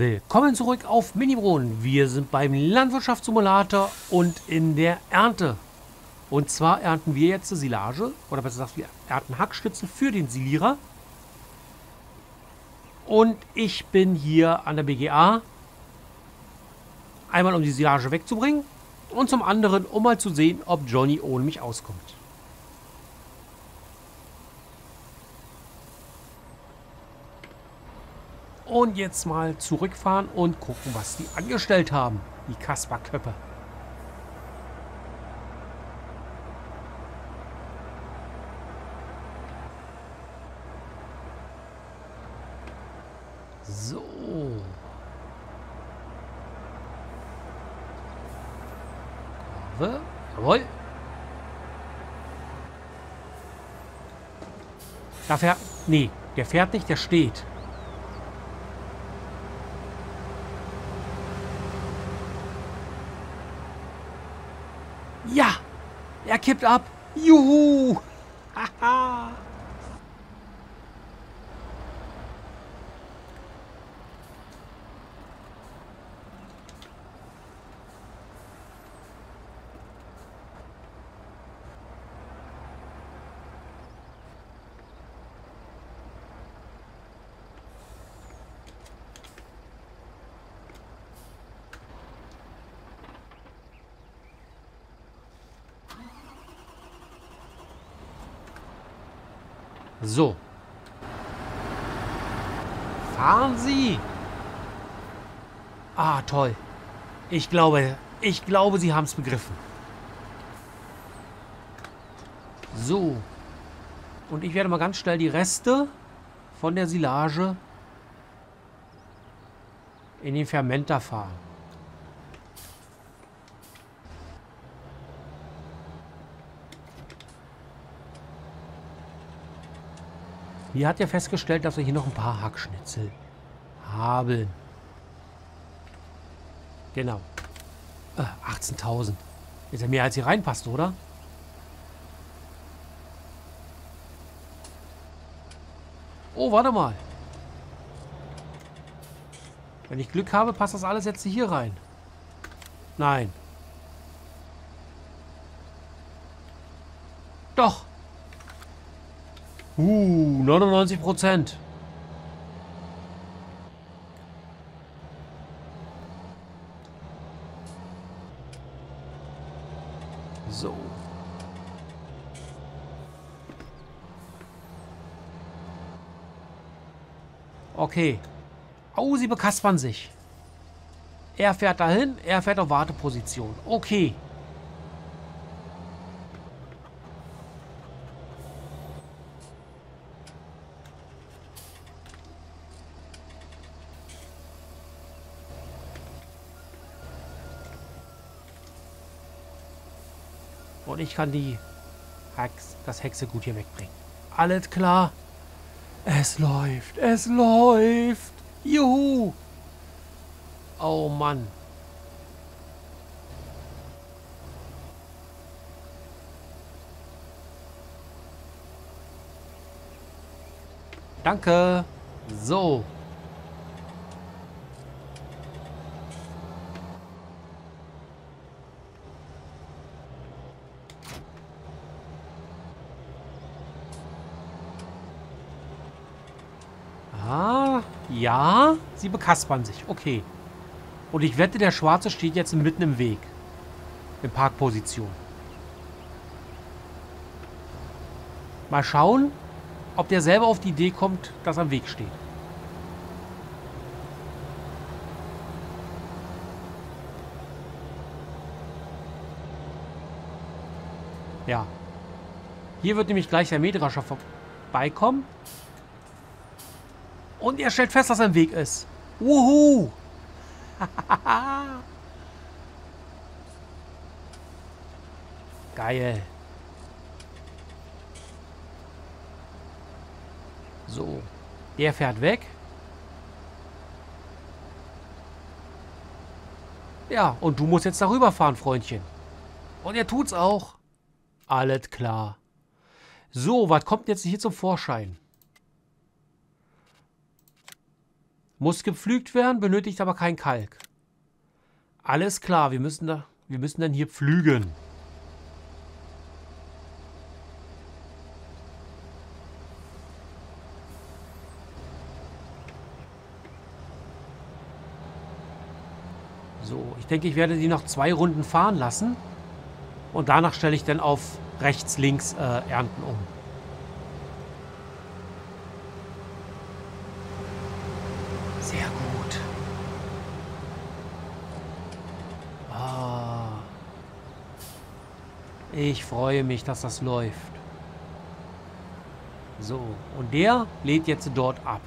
Willkommen zurück auf Minibrunn. Wir sind beim Landwirtschaftssimulator und in der Ernte. Und zwar ernten wir jetzt eine Silage, oder besser gesagt, wir ernten Hackstützen für den Silierer. Und ich bin hier an der BGA. Einmal, um die Silage wegzubringen und zum anderen, um mal zu sehen, ob Johnny ohne mich auskommt. Und jetzt mal zurückfahren und gucken, was die angestellt haben, die Kasperköppe. So. Kurve. Jawohl. Da fährt... Nee, der fährt nicht, der steht. Ja, er kippt ab. Juhu. Haha. So. Fahren Sie! Ah, toll. Ich glaube, Sie haben es begriffen. So. Und ich werde mal ganz schnell die Reste von der Silage in den Fermenter fahren. Hier hat ja festgestellt, dass wir hier noch ein paar Hackschnitzel haben. Genau. 18.000. Ist ja mehr, als hier reinpasst, oder? Oh, warte mal. Wenn ich Glück habe, passt das alles jetzt hier rein. Nein. Doch. 99%. So. Okay. Oh, sie bekaspern sich. Er fährt dahin, er fährt auf Warteposition. Okay. Und ich kann das Hexegut hier wegbringen. Alles klar. Es läuft. Es läuft. Juhu. Oh Mann. Danke. So. Ja, sie bekaspern sich. Okay. Und ich wette, der Schwarze steht jetzt mitten im Weg. In Parkposition. Mal schauen, ob der selber auf die Idee kommt, dass er am Weg steht. Ja. Hier wird nämlich gleich der Mähdrescher vorbeikommen. Und er stellt fest, dass er im Weg ist. Wuhu! Geil. So. Der fährt weg. Ja, und du musst jetzt darüber fahren, Freundchen. Und er tut's auch. Alles klar. So, was kommt jetzt hier zum Vorschein? Muss gepflügt werden, benötigt aber kein Kalk. Alles klar, wir müssen dann hier pflügen. So, ich denke, ich werde die noch 2 Runden fahren lassen. Und danach stelle ich dann auf rechts, links Ernten um. Sehr gut. Ah. Ich freue mich, dass das läuft. So, und der lädt jetzt dort ab.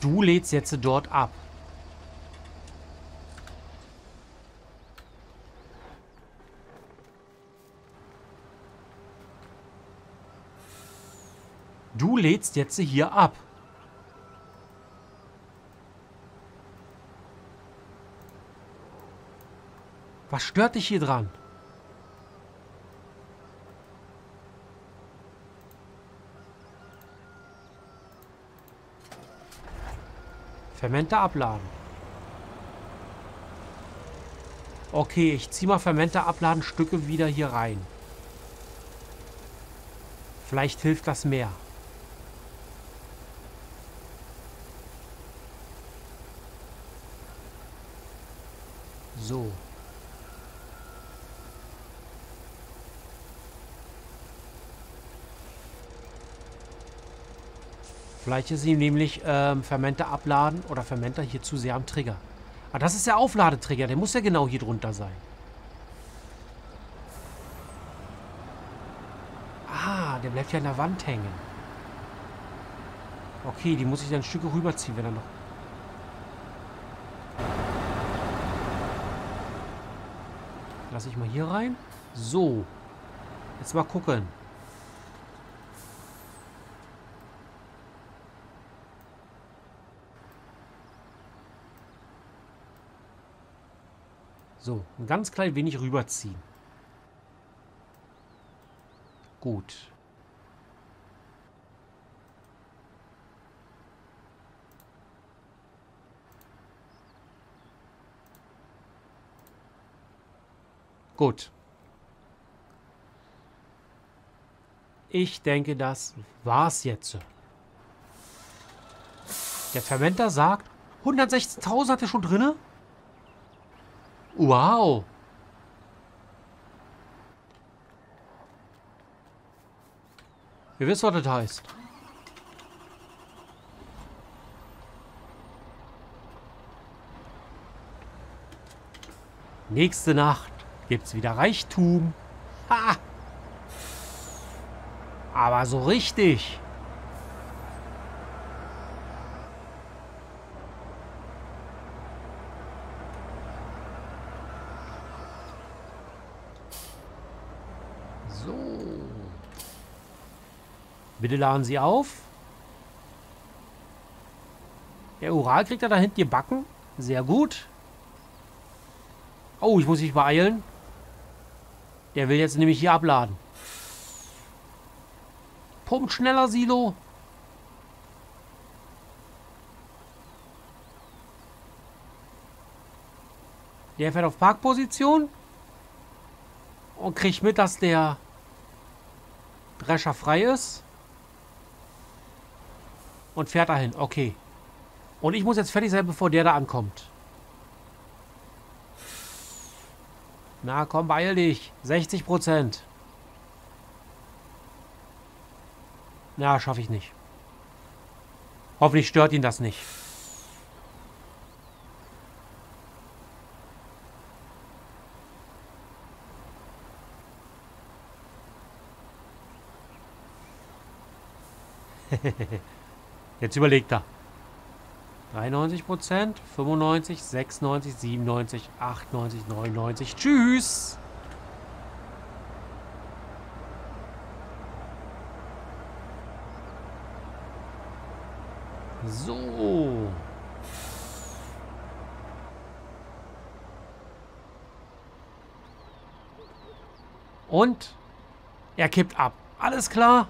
Du lädst jetzt dort ab. Du lädst jetzt hier ab. Was stört dich hier dran? Fermenter abladen. Okay, ich ziehe mal Fermenter abladen Stücke wieder hier rein. Vielleicht hilft das mehr. So. Vielleicht ist ihm nämlich Fermenter abladen oder Fermenter hier zu sehr am Trigger. Ah, das ist der Aufladetrigger, der muss ja genau hier drunter sein. Ah, der bleibt ja an der Wand hängen. Okay, die muss ich dann Stücke rüberziehen, wenn er noch... Lass ich mal hier rein. So. Jetzt mal gucken. So, ein ganz klein wenig rüberziehen. Gut. Gut. Ich denke, das war's jetzt. Der Fermenter sagt, 116.000 hat er schon drinne? Wow! Ihr wisst, was das heißt. Nächste Nacht gibt's wieder Reichtum. Ha! Aber so richtig. Bitte laden Sie auf. Der Ural kriegt er da hinten gebacken. Sehr gut. Oh, ich muss mich beeilen. Der will jetzt nämlich hier abladen. Pumpt schneller, Silo. Der fährt auf Parkposition. Und kriegt mit, dass der Drescher frei ist. Und fährt dahin. Okay. Und ich muss jetzt fertig sein, bevor der da ankommt. Na komm, beeil dich. 60%. Na, schaffe ich nicht. Hoffentlich stört ihn das nicht. Jetzt überlegt er. 93%, 95, 96, 97, 98, 99. Tschüss! So. Und er kippt ab. Alles klar.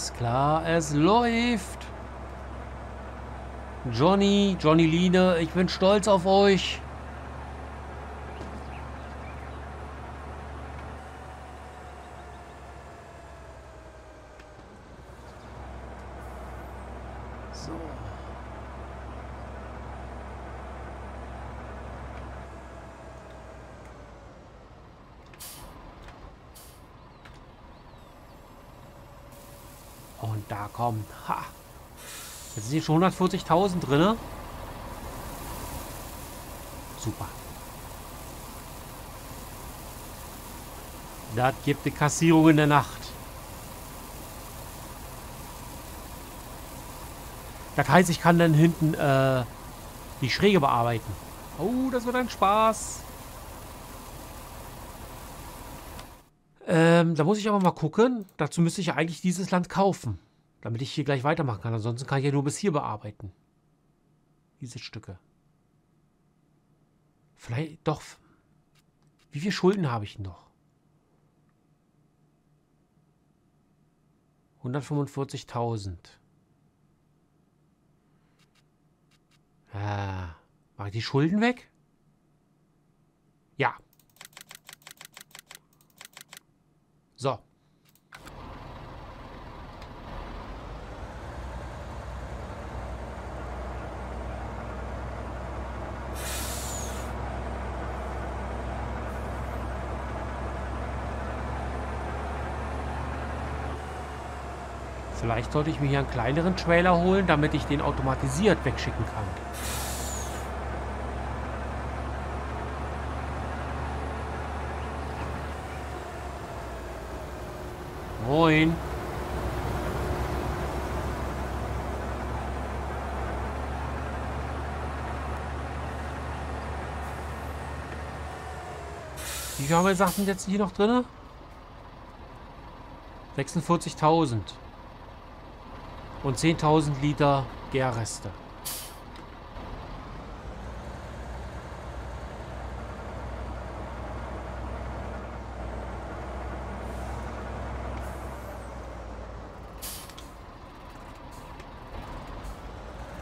Alles klar, es läuft. Johnny Line, ich bin stolz auf euch. So. Und da kommt. Ha! Jetzt sind hier schon 140.000 drin. Super. Das gibt eine Kassierung in der Nacht. Das heißt, ich kann dann hinten die Schräge bearbeiten. Oh, das wird ein Spaß. Da muss ich aber mal gucken. Dazu müsste ich ja eigentlich dieses Land kaufen. Damit ich hier gleich weitermachen kann. Ansonsten kann ich ja nur bis hier bearbeiten. Diese Stücke. Vielleicht doch. Wie viele Schulden habe ich noch? 145.000. Ah, mache ich die Schulden weg? Ja. So. Vielleicht sollte ich mir hier einen kleineren Trailer holen, damit ich den automatisiert wegschicken kann. Moin. Wie viele haben wir gesagt, sind jetzt hier noch drin? 46.000. Und 10.000 Liter Gärreste.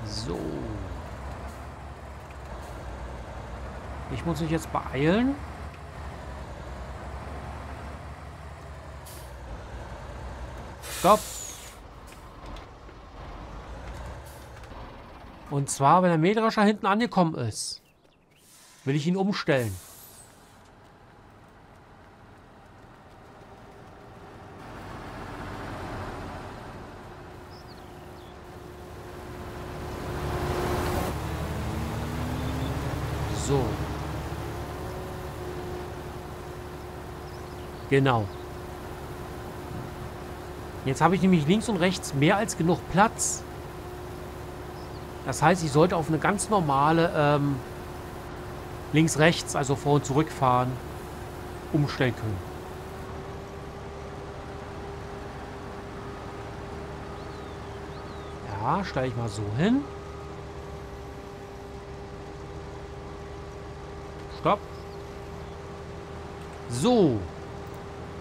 So. Ich muss mich jetzt beeilen. Stopp. Und zwar, wenn der Mähdrescher hinten angekommen ist, will ich ihn umstellen. So. Genau. Jetzt habe ich nämlich links und rechts mehr als genug Platz. Das heißt, ich sollte auf eine ganz normale links-rechts, also vor- und zurückfahren, umstellen können. Ja, stelle ich mal so hin. Stopp. So.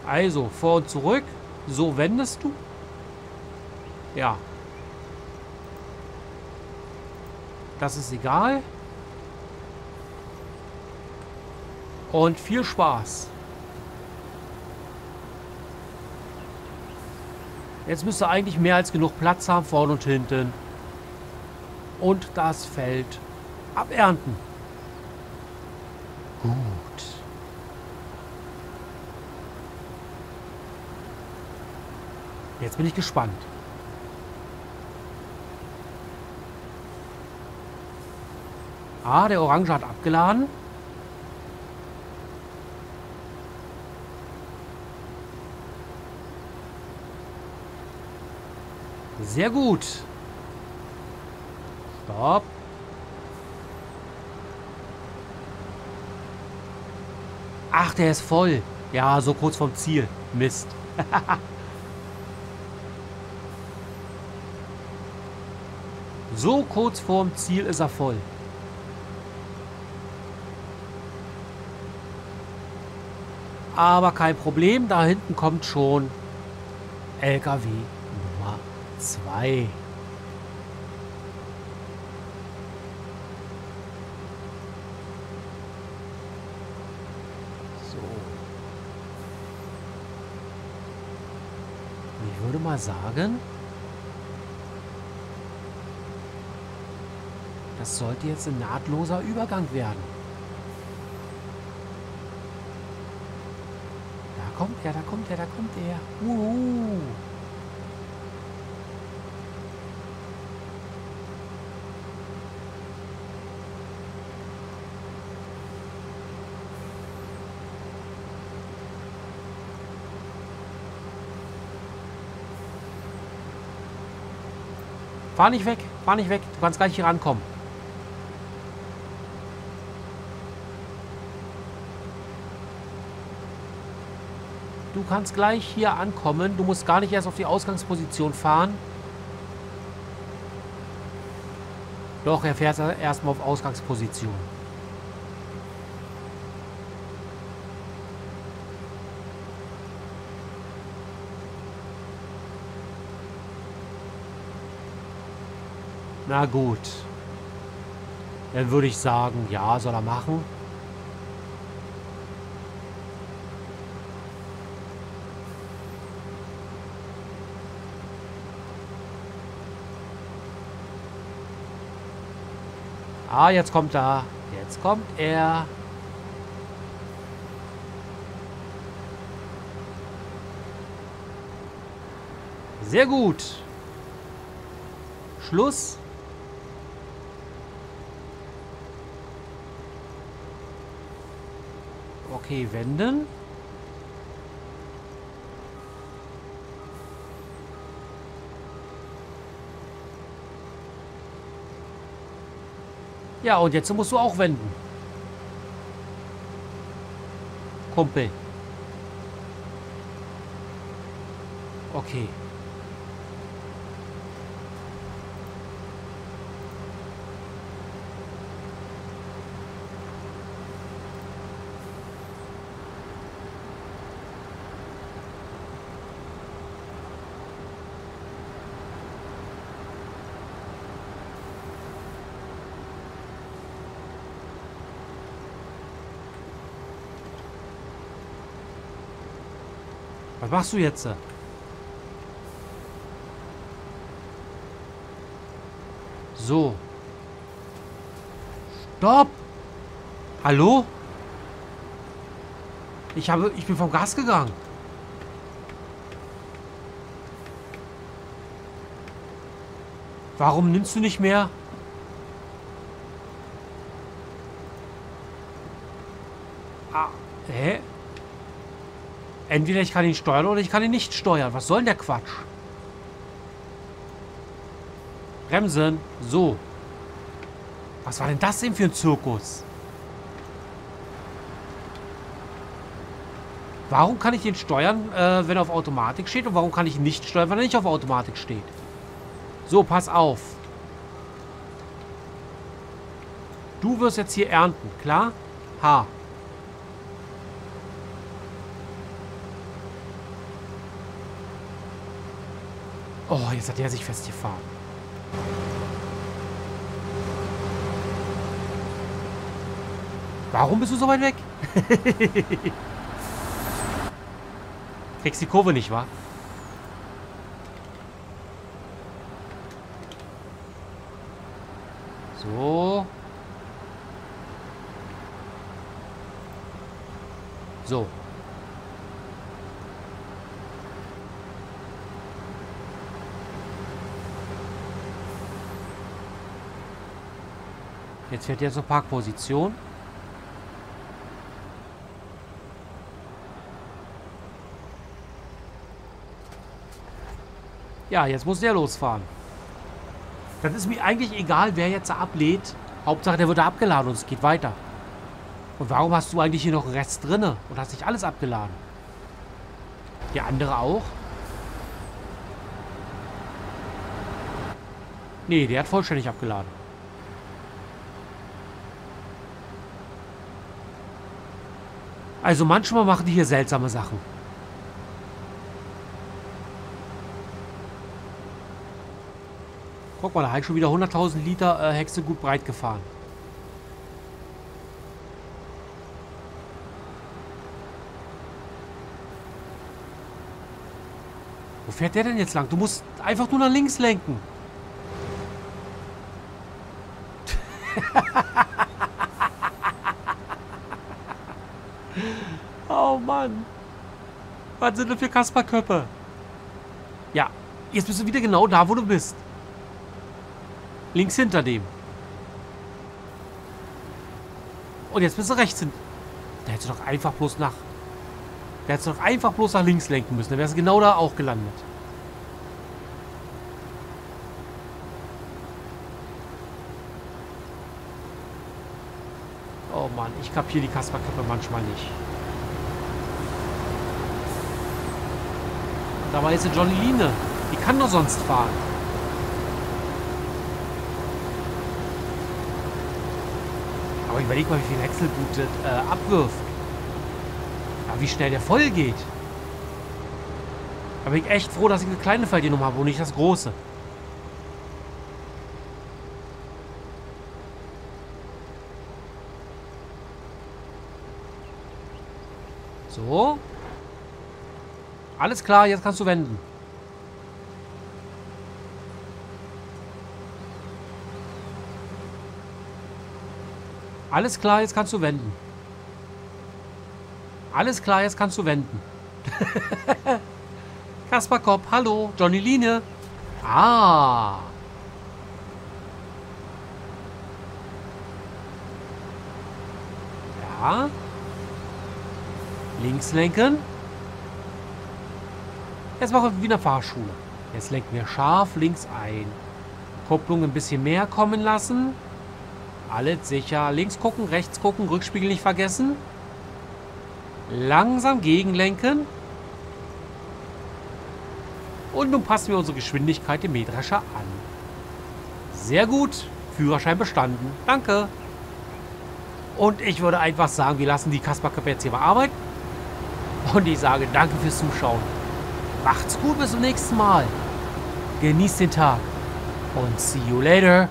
Also, vor- und zurück. So wendest du. Ja. Das ist egal. Und viel Spaß. Jetzt müsst ihr eigentlich mehr als genug Platz haben, vorne und hinten. Und das Feld abernten. Gut. Jetzt bin ich gespannt. Ah, der Orange hat abgeladen. Sehr gut. Stopp. Ach, der ist voll. Ja, so kurz vom Ziel. Mist. So kurz vorm Ziel ist er voll. Aber kein Problem, da hinten kommt schon LKW Nummer 2. So. Ich würde mal sagen, das sollte jetzt ein nahtloser Übergang werden. Da kommt er, da kommt er, da kommt er. Uhu. Fahr nicht weg, fahr nicht weg. Du kannst gleich hier rankommen. Du kannst gleich hier ankommen. Du musst gar nicht erst auf die Ausgangsposition fahren. Doch, er fährt erstmal auf Ausgangsposition. Na gut. Dann würde ich sagen, ja, soll er machen. Ah, jetzt kommt er. Jetzt kommt er. Sehr gut. Schluss. Okay, wenden. Ja, und jetzt musst du auch wenden. Kumpel. Okay. Was machst du jetzt? So. Stopp! Hallo? Ich bin vom Gas gegangen. Warum nimmst du nicht mehr? Ah, hä? Entweder ich kann ihn steuern oder ich kann ihn nicht steuern. Was soll denn der Quatsch? Bremsen. So. Was war denn das denn für ein Zirkus? Warum kann ich ihn steuern, wenn er auf Automatik steht? Und warum kann ich ihn nicht steuern, wenn er nicht auf Automatik steht? So, pass auf. Du wirst jetzt hier ernten, klar? Ha. Oh, jetzt hat er sich festgefahren. Warum bist du so weit weg? Kriegst die Kurve nicht, wa? So. So. Jetzt fährt er zur Parkposition. Ja, jetzt muss der losfahren. Das ist mir eigentlich egal, wer jetzt ablehnt. Hauptsache, der wird da abgeladen und es geht weiter. Und warum hast du eigentlich hier noch einen Rest drinne und hast nicht alles abgeladen? Der andere auch? Nee, der hat vollständig abgeladen. Also manchmal machen die hier seltsame Sachen. Guck mal, da halt schon wieder 100.000 Liter Hexe gut breit gefahren. Wo fährt der denn jetzt lang? Du musst einfach nur nach links lenken. Oh Mann. Was sind das für Kasperköppe? Ja, jetzt bist du wieder genau da, wo du bist. Links hinter dem. Und jetzt bist du rechts hin. Da hättest du doch einfach bloß nach... Da hättest du doch einfach bloß nach links lenken müssen. Dann wärst du genau da auch gelandet. Oh Mann, ich kapiere die Kasperköppe manchmal nicht. Da war jetzt eine Johnny Line. Die kann doch sonst fahren. Aber überleg mal, wie viel Wechselgut das abwirft. Aber wie schnell der voll geht. Da bin ich echt froh, dass ich eine kleine Verdienung habe und nicht das große. So. Alles klar, jetzt kannst du wenden. Alles klar, jetzt kannst du wenden. Alles klar, jetzt kannst du wenden. Kaspar Kopp, hallo, Johnny Line. Ah. Ja. Links lenken. Jetzt machen wir wie eine Fahrschule. Jetzt lenken wir scharf links ein. Kupplung ein bisschen mehr kommen lassen. Alles sicher. Links gucken, rechts gucken, Rückspiegel nicht vergessen. Langsam gegenlenken. Und nun passen wir unsere Geschwindigkeit dem Mähdrescher an. Sehr gut. Führerschein bestanden. Danke. Und ich würde einfach sagen, wir lassen die Kasperköppe jetzt hier mal arbeiten. Und ich sage danke fürs Zuschauen. Macht's gut, bis zum nächsten Mal. Genießt den Tag und see you later.